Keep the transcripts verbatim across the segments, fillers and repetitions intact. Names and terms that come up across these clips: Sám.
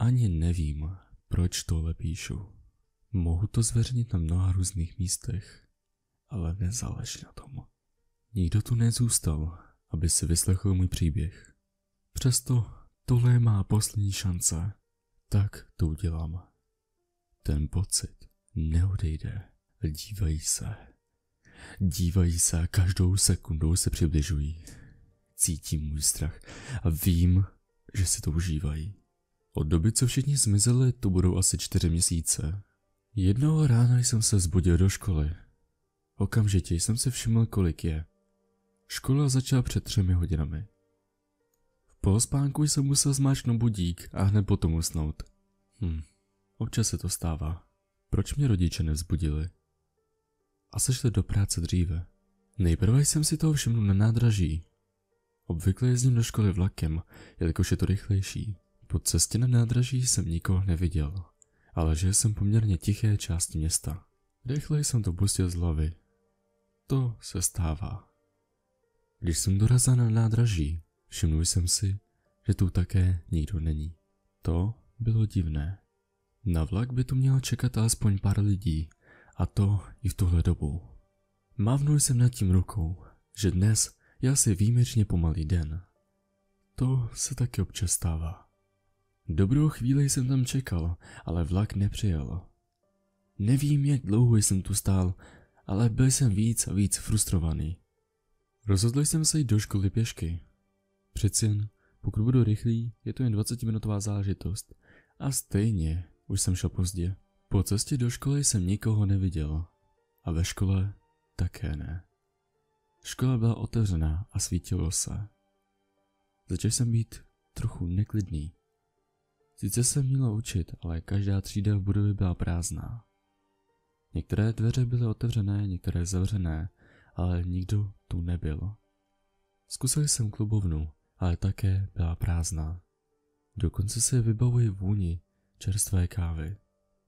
Ani nevím, proč tohle píšu. Mohu to zveřejnit na mnoha různých místech, ale nezáleží na tom. Nikdo tu nezůstal, aby si vyslechl můj příběh. Přesto tohle je má poslední šance, tak to udělám. Ten pocit neodejde, dívají se. Dívají se a každou sekundou se přibližují. Cítím můj strach a vím, že si to užívají. Od doby, co všichni zmizeli, to budou asi čtyři měsíce. Jednoho rána jsem se vzbudil do školy. Okamžitě jsem si všiml, kolik je. Škola začala před třemi hodinami. V polospánku jsem musel zmáčknout budík a hned potom usnout. Hm, občas se to stává. Proč mě rodiče nevzbudili? A sešli do práce dříve. Nejprve jsem si toho všiml na nádraží. Obvykle jezdím do školy vlakem, jelikož je to rychlejší. Po cestě na nádraží jsem nikoho neviděl, ale žil jsem poměrně tiché části města. Rychle jsem to pustil z hlavy. To se stává. Když jsem dorazil na nádraží, všiml jsem si, že tu také nikdo není. To bylo divné. Na vlak by tu mělo čekat alespoň pár lidí, a to i v tuhle dobu. Mávnul jsem nad tím rukou, že dnes je asi výjimečně pomalý den. To se taky občas stává. Dobrou chvíli jsem tam čekal, ale vlak nepřijel. Nevím, jak dlouho jsem tu stál, ale byl jsem víc a víc frustrovaný. Rozhodl jsem se jít do školy pěšky. Přeci jen, pokud budu rychlý, je to jen dvacetiminutová záležitost. A stejně už jsem šel pozdě. Po cestě do školy jsem nikoho neviděl. A ve škole také ne. Škola byla otevřená a svítilo se. Začal jsem být trochu neklidný. Sice se mělo učit, ale každá třída v budově byla prázdná. Některé dveře byly otevřené, některé zavřené, ale nikdo tu nebyl. Zkusil jsem klubovnu, ale také byla prázdná. Dokonce se vybavuji vůni čerstvé kávy.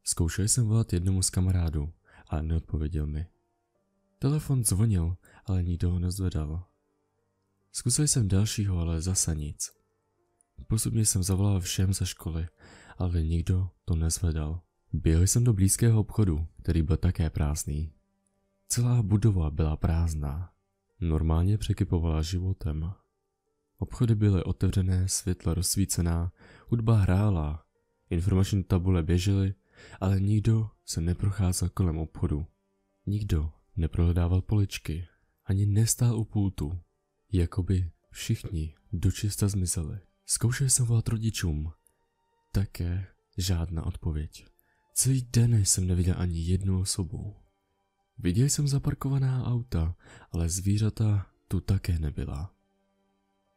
Zkoušel jsem volat jednomu z kamarádů, ale neodpověděl mi. Telefon zvonil, ale nikdo ho nezvedal. Zkusil jsem dalšího, ale zase nic. Postupně jsem zavolal všem ze školy, ale nikdo to nezvedal. Běhl jsem do blízkého obchodu, který byl také prázdný. Celá budova byla prázdná. Normálně překypovala životem. Obchody byly otevřené, světla rozsvícená, hudba hrála, informační tabule běžely, ale nikdo se neprocházel kolem obchodu. Nikdo neprohledával poličky, ani nestál u pultu. Jakoby všichni dočista zmizeli. Zkoušel jsem volat rodičům. Také žádná odpověď. Celý den jsem neviděl ani jednu osobu. Viděl jsem zaparkovaná auta, ale zvířata tu také nebyla.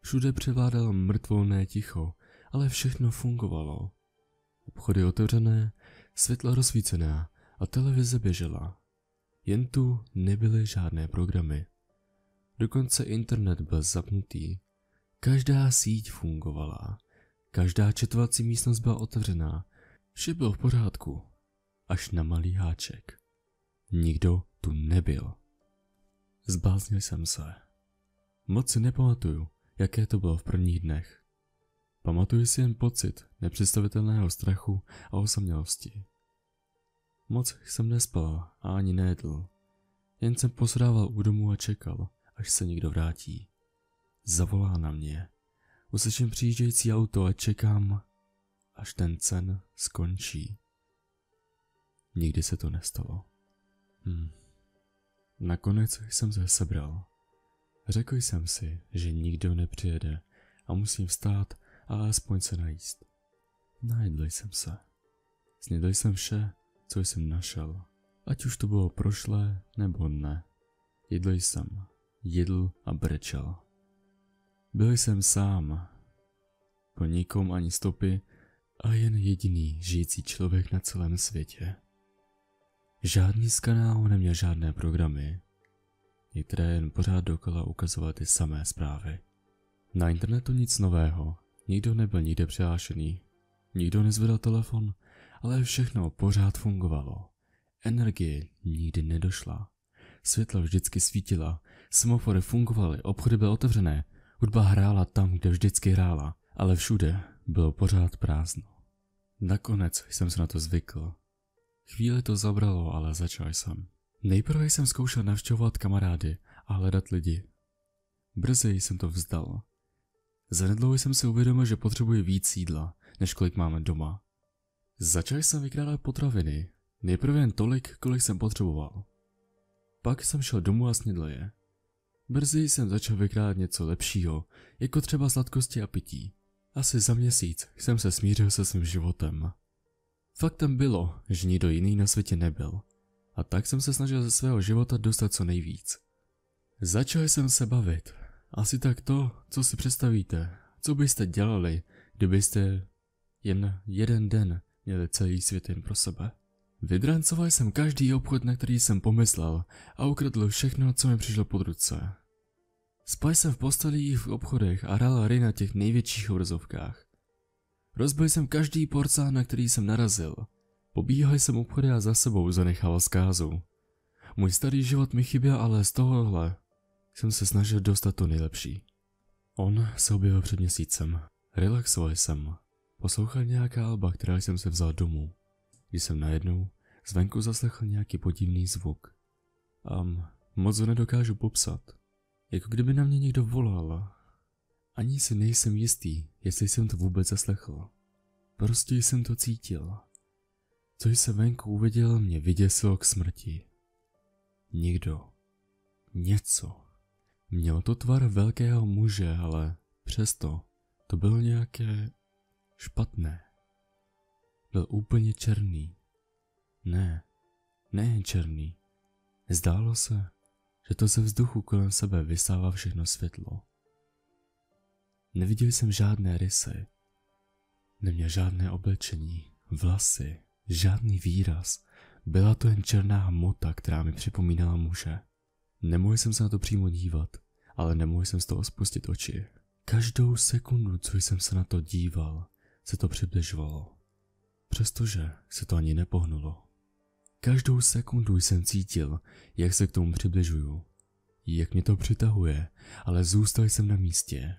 Všude převládalo mrtvolné ticho, ale všechno fungovalo. Obchody otevřené, světla rozsvícená a televize běžela. Jen tu nebyly žádné programy. Dokonce internet byl zapnutý. Každá síť fungovala, každá četovací místnost byla otevřená, vše bylo v pořádku, až na malý háček. Nikdo tu nebyl. Zbláznil jsem se. Moc si nepamatuju, jaké to bylo v prvních dnech. Pamatuju si jen pocit nepředstavitelného strachu a osamělosti. Moc jsem nespal a ani nejedl, jen jsem posedával u domu a čekal, až se někdo vrátí. Zavolá na mě. Uslyším přijíždějící auto a čekám, až ten sen skončí. Nikdy se to nestalo. Hm. Nakonec jsem se sebral. Řekl jsem si, že nikdo nepřijede a musím vstát a alespoň se najíst. Najedl jsem se. Snědl jsem vše, co jsem našel. Ať už to bylo prošlé nebo ne. Jedl jsem. Jedl a brečel. Byl jsem sám, po nikom ani stopy a jen jediný žijící člověk na celém světě. Žádný z kanálů neměl žádné programy, některé jen pořád dokola ukazovaly ty samé zprávy. Na internetu nic nového, nikdo nebyl nikde přihlášený, nikdo nezvedal telefon, ale všechno pořád fungovalo. Energie nikdy nedošla, světla vždycky svítila, semafory fungovaly, obchody byly otevřené, hudba hrála tam, kde vždycky hrála, ale všude bylo pořád prázdno. Nakonec jsem se na to zvykl. Chvíli to zabralo, ale začal jsem. Nejprve jsem zkoušel navštěvovat kamarády a hledat lidi. Brzy jsem to vzdal. Zanedlouho jsem si uvědomil, že potřebuji víc jídla, než kolik máme doma. Začal jsem vykrádat potraviny, nejprve jen tolik, kolik jsem potřeboval. Pak jsem šel domů a snědl je. Brzy jsem začal vykrádat něco lepšího, jako třeba sladkosti a pití. Asi za měsíc jsem se smířil se svým životem. Faktem bylo, že nikdo jiný na světě nebyl. A tak jsem se snažil ze svého života dostat co nejvíc. Začal jsem se bavit. Asi tak to, co si představíte, co byste dělali, kdybyste jen jeden den měli celý svět jen pro sebe. Vydrancoval jsem každý obchod, na který jsem pomyslel, a ukradl všechno, co mi přišlo pod ruce. Spal jsem v postelích, v obchodech a hrál hry na těch největších obrazovkách. Rozbil jsem každý porcán, na který jsem narazil. Pobíhal jsem obchody a za sebou zanechal zkázu. Můj starý život mi chyběl, ale z tohohle jsem se snažil dostat to nejlepší. On se objevil před měsícem. Relaxoval jsem. Poslouchal nějaká alba, která jsem se vzal domů. Když jsem najednou zvenku zaslechl nějaký podivný zvuk. A moc ho nedokážu popsat. Jako kdyby na mě někdo volal. Ani si nejsem jistý, jestli jsem to vůbec zaslechl. Prostě jsem to cítil. Co jsem venku uviděl, mě vyděsilo k smrti. Nikdo. Něco. Měl to tvar velkého muže, ale přesto to bylo nějaké špatné. Byl úplně černý. Ne, nejen černý. Zdálo se, že to ze vzduchu kolem sebe vysává všechno světlo. Neviděl jsem žádné rysy. Neměl žádné oblečení, vlasy, žádný výraz. Byla to jen černá hmota, která mi připomínala muže. Nemohl jsem se na to přímo dívat, ale nemohl jsem z toho spustit oči. Každou sekundu, co jsem se na to díval, se to přibližovalo. Přestože se to ani nepohnulo. Každou sekundu jsem cítil, jak se k tomu přibližuju. Jak mě to přitahuje, ale zůstal jsem na místě.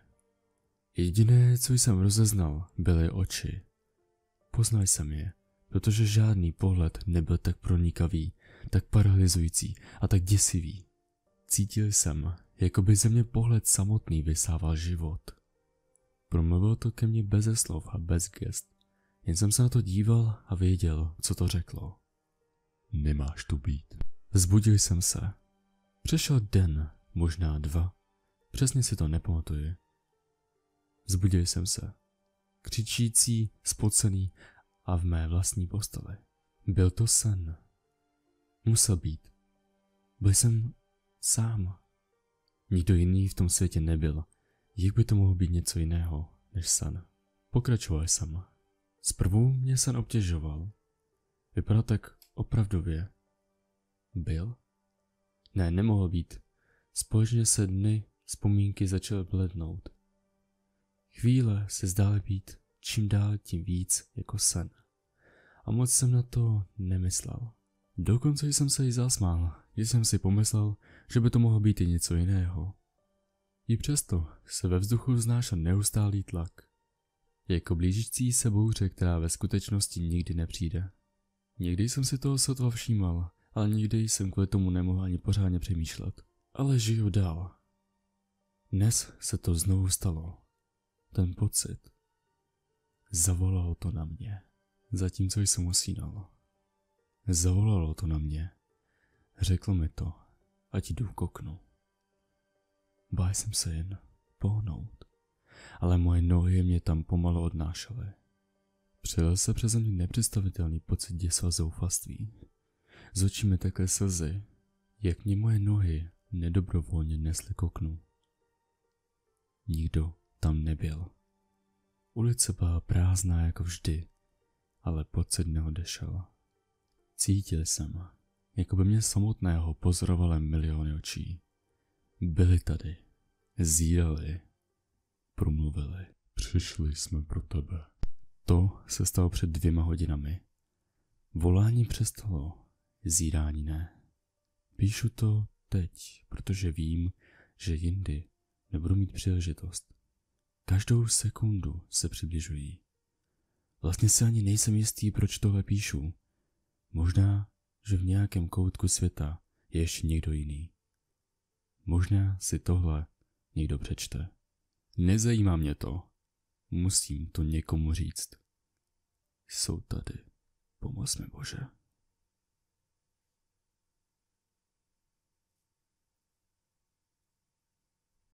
Jediné, co jsem rozeznal, byly oči. Poznal jsem je, protože žádný pohled nebyl tak pronikavý, tak paralyzující a tak děsivý. Cítil jsem, jako by ze mě pohled samotný vysával život. Promluvil to ke mně beze slov a bez gest. Jen jsem se na to díval a věděl, co to řeklo. Nemáš tu být. Vzbudil jsem se. Přešel den, možná dva. Přesně si to nepamatuji. Vzbudil jsem se. Křičící, spocený a v mé vlastní posteli. Byl to sen. Musel být. Byl jsem sám. Nikdo jiný v tom světě nebyl. Jak by to mohlo být něco jiného než sen? Pokračoval jsem. Zprvu mě sen obtěžoval. Vypadal tak opravdově. Byl? Ne, nemohl být. Společně se dny vzpomínky začaly blednout. Chvíle se zdály být čím dál tím víc jako sen. A moc jsem na to nemyslel. Dokonce jsem se jí zasmál, když jsem si pomyslel, že by to mohlo být i něco jiného. I přesto se ve vzduchu vznášel neustálý tlak. Jako blížící se bouře, která ve skutečnosti nikdy nepřijde. Někdy jsem si toho sotva všímal, ale nikdy jsem kvůli tomu nemohl ani pořádně přemýšlet. Ale žiju dál. Dnes se to znovu stalo. Ten pocit. Zavolalo to na mě. Zatímco jsem usínal. Zavolalo to na mě. Řeklo mi to, ať jdu k oknu. Bál jsem se jen pohnout, ale moje nohy mě tam pomalu odnášely. Přijel se přeze mě nepředstavitelný pocit děsu a zoufalství. Z očí mi tekly slzy, jak mě moje nohy nedobrovolně nesly k oknu. Nikdo tam nebyl. Ulice byla prázdná jako vždy, ale pocit neodešel. Cítil jsem, jako by mě samotného pozorovaly miliony očí. Byli tady, zírali, promluvili. Přišli jsme pro tebe. To se stalo před dvěma hodinami. Volání přestalo, zírání ne. Píšu to teď, protože vím, že jindy nebudu mít příležitost. Každou sekundu se přibližují. Vlastně se ani nejsem jistý, proč tohle píšu. Možná, že v nějakém koutku světa je ještě někdo jiný. Možná si tohle někdo přečte. Nezajímá mě to. Musím to někomu říct. Jsou tady. Pomoz mi, Bože.